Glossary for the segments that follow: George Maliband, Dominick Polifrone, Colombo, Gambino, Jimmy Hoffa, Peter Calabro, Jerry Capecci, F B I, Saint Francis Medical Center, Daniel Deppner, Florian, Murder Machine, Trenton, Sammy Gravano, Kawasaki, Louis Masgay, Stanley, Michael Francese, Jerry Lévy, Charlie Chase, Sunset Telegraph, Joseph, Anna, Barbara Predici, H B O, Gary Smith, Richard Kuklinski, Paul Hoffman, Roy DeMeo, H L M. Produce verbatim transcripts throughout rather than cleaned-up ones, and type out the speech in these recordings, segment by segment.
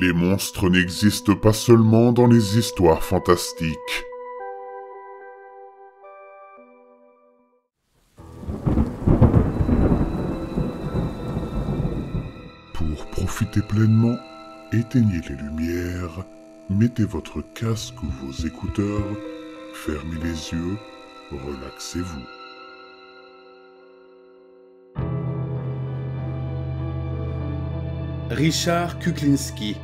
Les monstres n'existent pas seulement dans les histoires fantastiques. Pour profiter pleinement, éteignez les lumières, mettez votre casque ou vos écouteurs, fermez les yeux, relaxez-vous. Richard Kuklinski.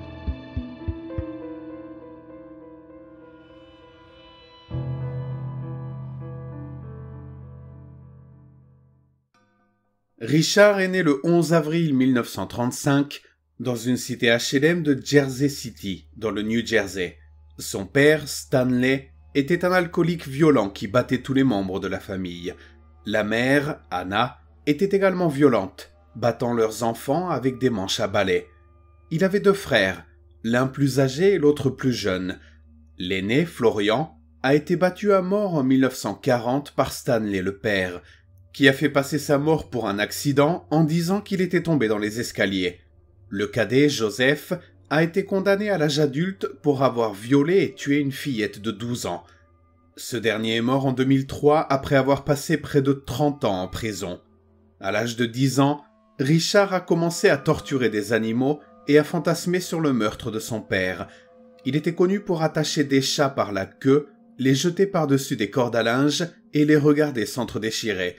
Richard est né le onze avril mille neuf cent trente-cinq dans une cité H L M de Jersey City, dans le New Jersey. Son père, Stanley, était un alcoolique violent qui battait tous les membres de la famille. La mère, Anna, était également violente, battant leurs enfants avec des manches à balai. Il avait deux frères, l'un plus âgé et l'autre plus jeune. L'aîné, Florian, a été battu à mort en mille neuf cent quarante par Stanley le père, qui a fait passer sa mort pour un accident en disant qu'il était tombé dans les escaliers. Le cadet, Joseph, a été condamné à l'âge adulte pour avoir violé et tué une fillette de douze ans. Ce dernier est mort en deux mille trois après avoir passé près de trente ans en prison. À l'âge de dix ans, Richard a commencé à torturer des animaux et à fantasmer sur le meurtre de son père. Il était connu pour attacher des chats par la queue, les jeter par-dessus des cordes à linge et les regarder s'entre-déchirer.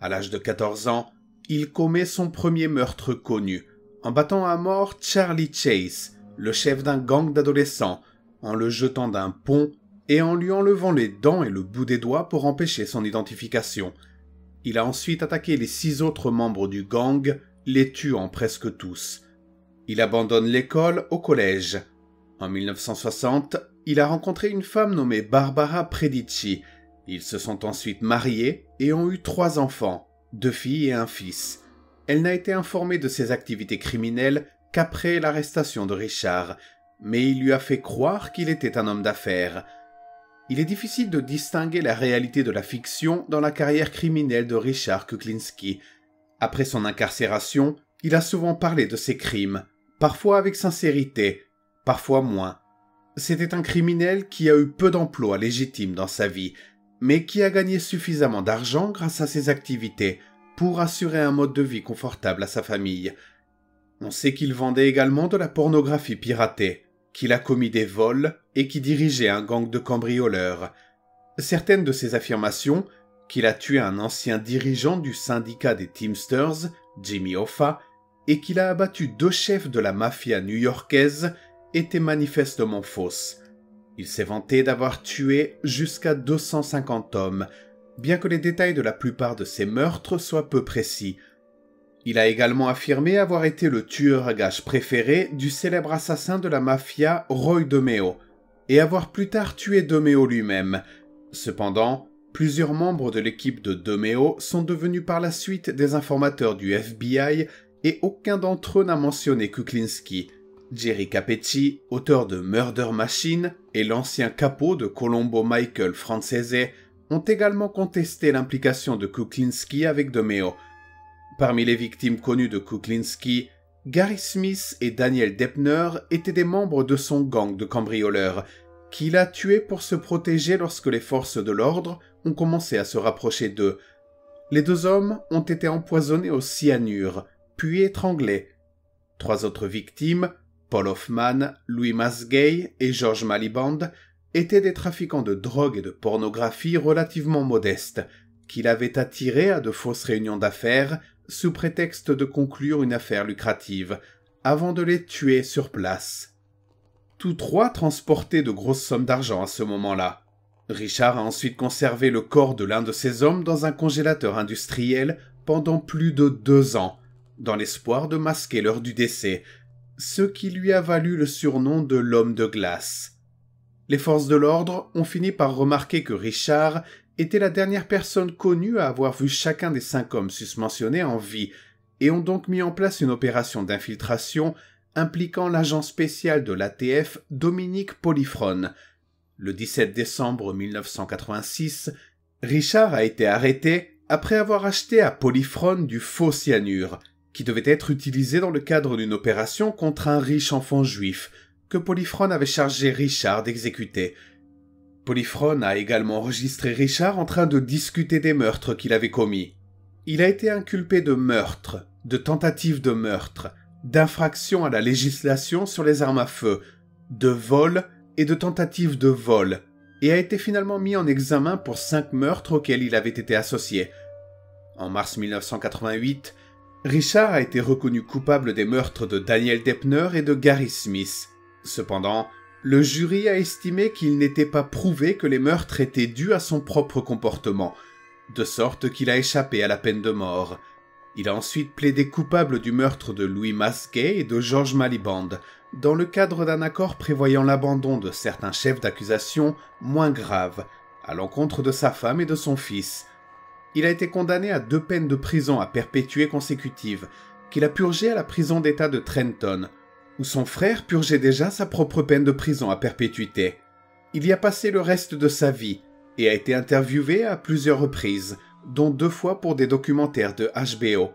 À l'âge de quatorze ans, il commet son premier meurtre connu, en battant à mort Charlie Chase, le chef d'un gang d'adolescents, en le jetant d'un pont et en lui enlevant les dents et le bout des doigts pour empêcher son identification. Il a ensuite attaqué les six autres membres du gang, les tuant presque tous. Il abandonne l'école au collège. En mille neuf cent soixante, il a rencontré une femme nommée Barbara Predici. Ils se sont ensuite mariés et ont eu trois enfants, deux filles et un fils. Elle n'a été informée de ses activités criminelles qu'après l'arrestation de Richard, mais il lui a fait croire qu'il était un homme d'affaires. Il est difficile de distinguer la réalité de la fiction dans la carrière criminelle de Richard Kuklinski. Après son incarcération, il a souvent parlé de ses crimes, parfois avec sincérité, parfois moins. C'était un criminel qui a eu peu d'emplois légitimes dans sa vie, mais qui a gagné suffisamment d'argent grâce à ses activités pour assurer un mode de vie confortable à sa famille. On sait qu'il vendait également de la pornographie piratée, qu'il a commis des vols et qui dirigeait un gang de cambrioleurs. Certaines de ses affirmations, qu'il a tué un ancien dirigeant du syndicat des Teamsters, Jimmy Hoffa, et qu'il a abattu deux chefs de la mafia new-yorkaise, étaient manifestement fausses. Il s'est vanté d'avoir tué jusqu'à deux cent cinquante hommes, bien que les détails de la plupart de ses meurtres soient peu précis. Il a également affirmé avoir été le tueur à gages préféré du célèbre assassin de la mafia Roy DeMeo, et avoir plus tard tué DeMeo lui-même. Cependant, plusieurs membres de l'équipe de DeMeo sont devenus par la suite des informateurs du F B I et aucun d'entre eux n'a mentionné Kuklinski. Jerry Capecci, auteur de Murder Machine, et l'ancien capot de Colombo Michael Francese ont également contesté l'implication de Kuklinski avec DeMeo. Parmi les victimes connues de Kuklinski, Gary Smith et Daniel Deppner étaient des membres de son gang de cambrioleurs, qu'il a tués pour se protéger lorsque les forces de l'ordre ont commencé à se rapprocher d'eux. Les deux hommes ont été empoisonnés au cyanure, puis étranglés. Trois autres victimes, Paul Hoffman, Louis Masgay et George Maliband, étaient des trafiquants de drogue et de pornographie relativement modestes, qu'il avait attirés à de fausses réunions d'affaires sous prétexte de conclure une affaire lucrative, avant de les tuer sur place. Tous trois transportaient de grosses sommes d'argent à ce moment-là. Richard a ensuite conservé le corps de l'un de ces hommes dans un congélateur industriel pendant plus de deux ans, dans l'espoir de masquer l'heure du décès, ce qui lui a valu le surnom de l'homme de glace. Les forces de l'ordre ont fini par remarquer que Richard était la dernière personne connue à avoir vu chacun des cinq hommes susmentionnés en vie, et ont donc mis en place une opération d'infiltration impliquant l'agent spécial de l'A T F Dominick Polifrone. Le dix-sept décembre mille neuf cent quatre-vingt-six, Richard a été arrêté après avoir acheté à Polifrone du faux cyanure, qui devait être utilisé dans le cadre d'une opération contre un riche enfant juif que Polifrone avait chargé Richard d'exécuter. Polifrone a également enregistré Richard en train de discuter des meurtres qu'il avait commis. Il a été inculpé de meurtre, de tentative de meurtre, d'infraction à la législation sur les armes à feu, de vol et de tentative de vol, et a été finalement mis en examen pour cinq meurtres auxquels il avait été associé. En mars mille neuf cent quatre-vingt-huit, Richard a été reconnu coupable des meurtres de Daniel Deppner et de Gary Smith. Cependant, le jury a estimé qu'il n'était pas prouvé que les meurtres étaient dus à son propre comportement, de sorte qu'il a échappé à la peine de mort. Il a ensuite plaidé coupable du meurtre de Louis Masgay et de George Maliband, dans le cadre d'un accord prévoyant l'abandon de certains chefs d'accusation moins graves, à l'encontre de sa femme et de son fils. Il a été condamné à deux peines de prison à perpétuité consécutive, qu'il a purgées à la prison d'État de Trenton, où son frère purgeait déjà sa propre peine de prison à perpétuité. Il y a passé le reste de sa vie, et a été interviewé à plusieurs reprises, dont deux fois pour des documentaires de H B O.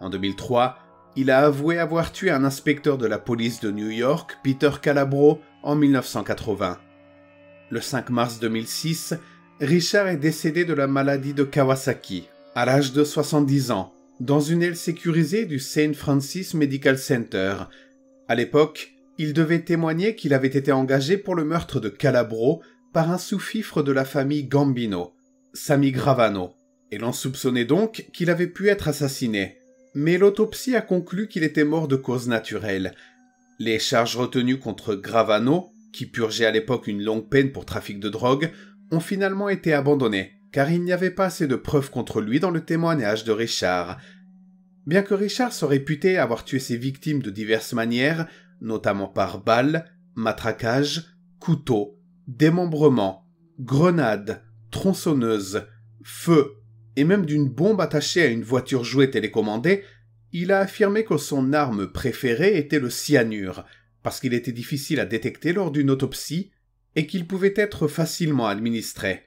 En deux mille trois, il a avoué avoir tué un inspecteur de la police de New York, Peter Calabro, en mille neuf cent quatre-vingts. Le cinq mars deux mille six, Richard est décédé de la maladie de Kawasaki, à l'âge de soixante-dix ans, dans une aile sécurisée du Saint Francis Medical Center. À l'époque, il devait témoigner qu'il avait été engagé pour le meurtre de Calabro par un sous-fifre de la famille Gambino, Sammy Gravano, et l'on soupçonnait donc qu'il avait pu être assassiné, mais l'autopsie a conclu qu'il était mort de cause naturelle. Les charges retenues contre Gravano, qui purgeait à l'époque une longue peine pour trafic de drogue, ont finalement été abandonnées, car il n'y avait pas assez de preuves contre lui dans le témoignage de Richard. Bien que Richard soit réputé avoir tué ses victimes de diverses manières, notamment par balles, matraquage, couteau, démembrement, grenade, tronçonneuse, feu, et même d'une bombe attachée à une voiture jouet télécommandée, il a affirmé que son arme préférée était le cyanure, parce qu'il était difficile à détecter lors d'une autopsie, et qu'il pouvait être facilement administré.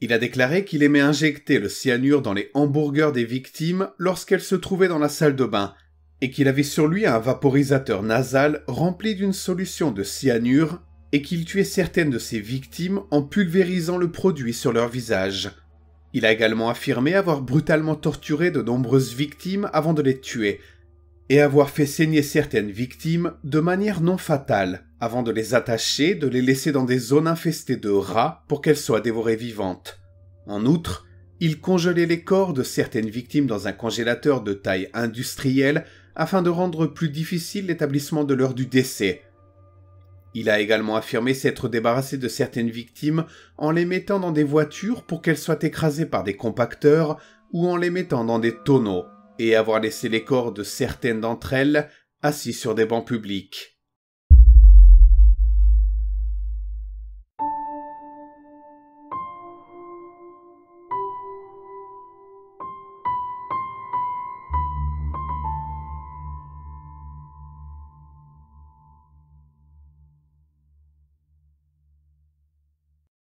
Il a déclaré qu'il aimait injecter le cyanure dans les hamburgers des victimes lorsqu'elles se trouvaient dans la salle de bain, et qu'il avait sur lui un vaporisateur nasal rempli d'une solution de cyanure, et qu'il tuait certaines de ses victimes en pulvérisant le produit sur leur visage. Il a également affirmé avoir brutalement torturé de nombreuses victimes avant de les tuer, et avoir fait saigner certaines victimes de manière non fatale, avant de les attacher, de les laisser dans des zones infestées de rats pour qu'elles soient dévorées vivantes. En outre, il congelait les corps de certaines victimes dans un congélateur de taille industrielle afin de rendre plus difficile l'établissement de l'heure du décès. Il a également affirmé s'être débarrassé de certaines victimes en les mettant dans des voitures pour qu'elles soient écrasées par des compacteurs ou en les mettant dans des tonneaux, et avoir laissé les corps de certaines d'entre elles assis sur des bancs publics.